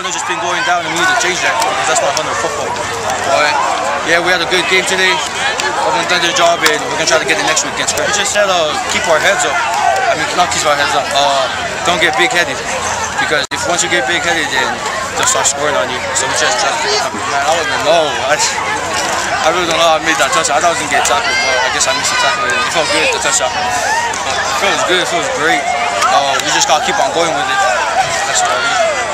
Hunter's just been going down and we need to change that, because that's not Hunter football. Alright, yeah, we had a good game today. Everyone's done their job and we're going to try to get it next week against Greg. We just said keep our heads up. I mean, not keep our heads up, don't get big-headed. Because if once you get big-headed, then they'll start scoring on you. So we just try to, man, I don't know. I really don't know how I made that touch. I thought I was going to get tackled, but I guess I missed the tackle. It felt good, the touchdown. It feels good, it feels great. We just got to keep on going with it. That's what I mean.